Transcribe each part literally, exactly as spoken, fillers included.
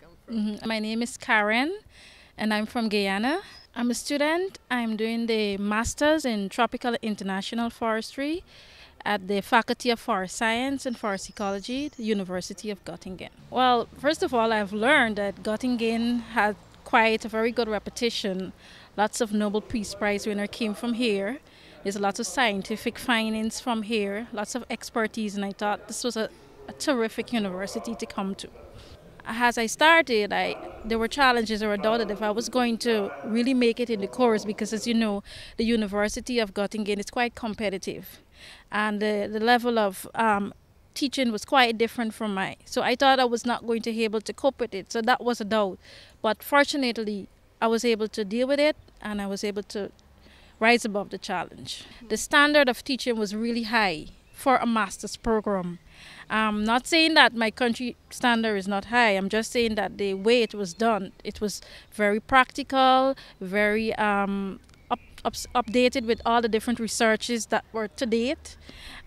you come from? Mm-hmm. My name is Karen, and I'm from Guyana. I'm a student. I'm doing the Master's in Tropical and International Forestry at the Faculty of Forest Science and Forest Ecology, the University of Göttingen. Well, first of all, I've learned that Göttingen had quite a very good reputation. Lots of Nobel Peace Prize winners came from here. There's lots of scientific findings from here, lots of expertise, and I thought this was a, a terrific university to come to. As I started, I, there were challenges. I doubted if I was going to really make it in the course because, as you know, the University of Göttingen is quite competitive. And the, the level of um, teaching was quite different from mine. So I thought I was not going to be able to cope with it. So that was a doubt. But fortunately, I was able to deal with it, and I was able to rise above the challenge. The standard of teaching was really high for a master's program. I'm not saying that my country standard is not high. I'm just saying that the way it was done, it was very practical, very um, up, up, updated with all the different researches that were to date.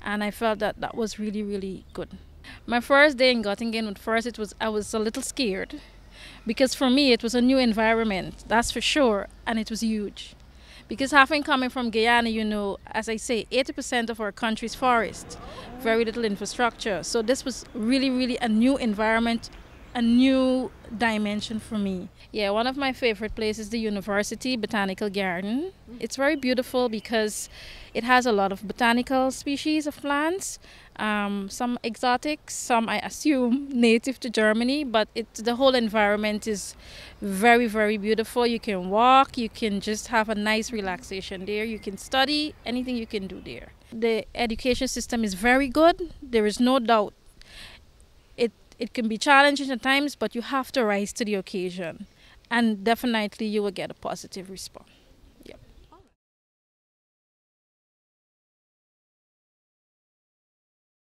And I felt that that was really, really good. My first day in Göttingen, at first it was, I was a little scared because for me it was a new environment, that's for sure, and it was huge. Because having coming from Guyana, you know, as I say, eighty percent of our country's forest, very little infrastructure. So this was really, really a new environment, a new dimension for me. Yeah, one of my favorite places is the University Botanical Garden. It's very beautiful because it has a lot of botanical species of plants, um, some exotic, some I assume native to Germany, but it, the whole environment is very, very beautiful. You can walk, you can just have a nice relaxation there, you can study, anything you can do there. The education system is very good, there is no doubt. It can be challenging at times, but you have to rise to the occasion, and definitely you will get a positive response.